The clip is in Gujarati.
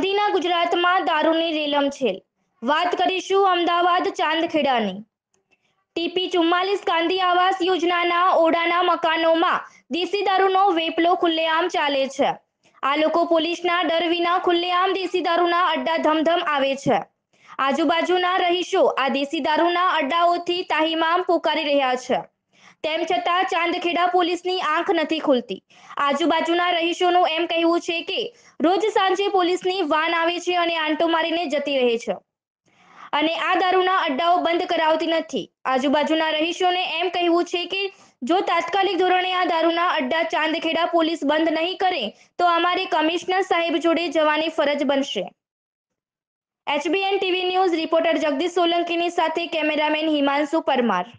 ગાંધીના ગુજરાતમાં દારૂની રેલમછેલ। વાત કરીશું અમદાવાદ ચાંદખેડાની। TP 44 ગાંધી આવાસ યોજનાના ઓડાના મકાનોમાં દેશી દારૂનો વેપલો ખુલ્લેઆમ ચાલે છે। આ લોકો પોલીસના ડર વિના ખુલ્લેઆમ દેશી દારૂના અડ્ડા ધમધમ આવે છે। આજુબાજુના રહીશો આ દેશી દારૂના અડ્ડાઓથી તાહીમામ પોકારી રહ્યા છે। તેમ છતાં ચાંદખેડા પોલીસની આંખ નથી ખુલતી। આજુબાજુના રહીશોનું એમ કહેવું છે કે રોજ સાંજે પોલીસની વાન આવે છે અને આંટો મારીને જતી રહે છે અને આ દારૂના અડ્ડાઓ બંધ કરાવતી નથી। આજુબાજુના રહીશોને એમ કહેવું છે કે જો તાત્કાલિક ધોરણે આ દારૂના અડ્ડા ચાંદખેડા પોલીસ બંધ નહીં કરે તો અમારે કમિશનર સાહેબ જોડે જવાની ફરજ બનશે। HBN TV news reporter Jagdish સોલંકીની સાથે કેમેરામેન હિમાંશુ પરમાર।